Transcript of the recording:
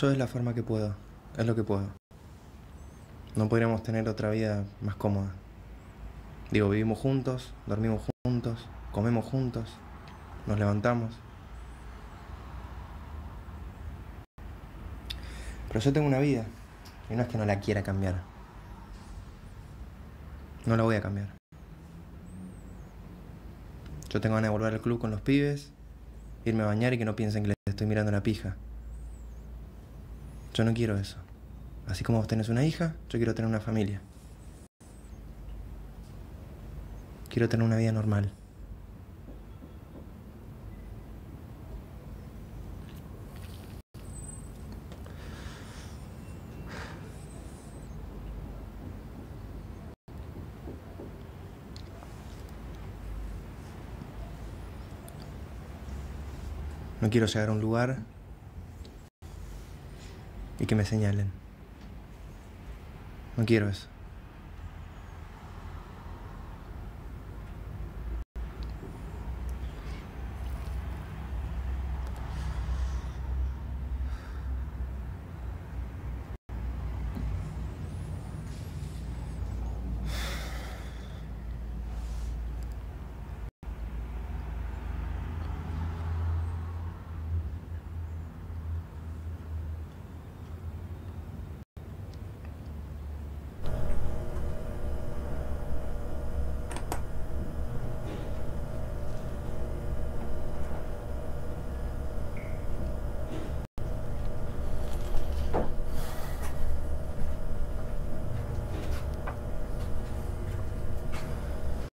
Yo es la forma que puedo, es lo que puedo. No podríamos tener otra vida más cómoda. Digo, vivimos juntos, dormimos juntos, comemos juntos, nos levantamos. Pero yo tengo una vida, y no es que no la quiera cambiar. No la voy a cambiar. Yo tengo ganas de volver al club con los pibes, irme a bañar y que no piensen que les estoy mirando la pija. Yo no quiero eso. Así como vos tenés una hija, yo quiero tener una familia. Quiero tener una vida normal. No quiero llegar a un lugar y que me señalen. No quiero eso.